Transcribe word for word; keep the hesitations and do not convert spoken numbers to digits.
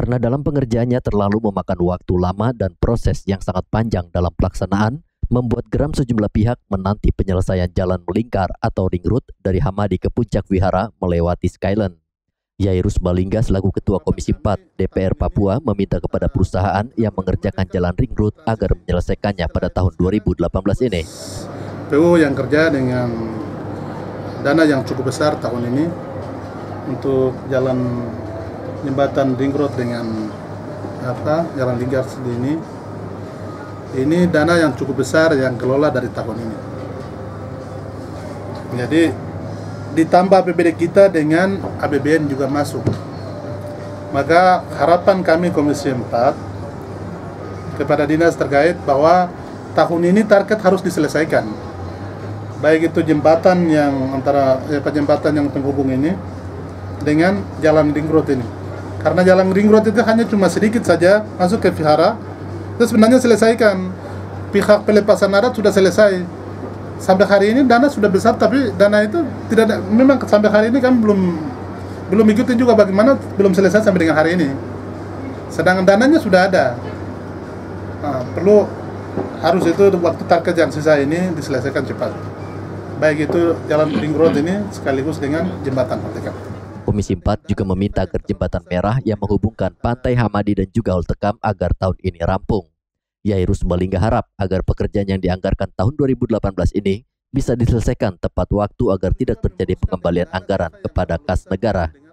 karena dalam pengerjaannya terlalu memakan waktu lama dan proses yang sangat panjang dalam pelaksanaan, membuat geram sejumlah pihak menanti penyelesaian jalan melingkar atau ring road dari Hamadi ke puncak Vihara melewati Skyland. Yairus Balingga selaku Ketua Komisi empat D P R Papua meminta kepada perusahaan yang mengerjakan jalan ring road agar menyelesaikannya pada tahun dua ribu delapan belas ini. P U yang kerja dengan dana yang cukup besar tahun ini untuk jalan jembatan ring road dengan apa jalan lingkar ini. Ini dana yang cukup besar yang kelola dari tahun ini. Jadi ditambah P B D kita dengan A P B N juga masuk. Maka harapan kami Komisi empat kepada dinas terkait bahwa tahun ini target harus diselesaikan. Baik itu jembatan yang antara ya, jembatan yang penghubung ini dengan jalan ring road ini. Karena jalan ring road itu hanya cuma sedikit saja masuk ke Vihara. Itu sebenarnya selesaikan, pihak pelepasan arat sudah selesai. Sampai hari ini dana sudah besar, tapi dana itu tidak ada, memang sampai hari ini kami belum belum ikutin juga bagaimana belum selesai sampai dengan hari ini. Sedangkan dananya sudah ada. Nah, perlu harus itu waktu target yang sisa ini diselesaikan cepat. Baik itu jalan ring road ini sekaligus dengan jembatan Ultekam. Komisi empat juga meminta agar jembatan merah yang menghubungkan Pantai Hamadi dan juga Ultekam agar tahun ini rampung. Yairus Balingga harap agar pekerjaan yang dianggarkan tahun dua ribu delapan belas ini bisa diselesaikan tepat waktu agar tidak terjadi pengembalian anggaran kepada kas negara.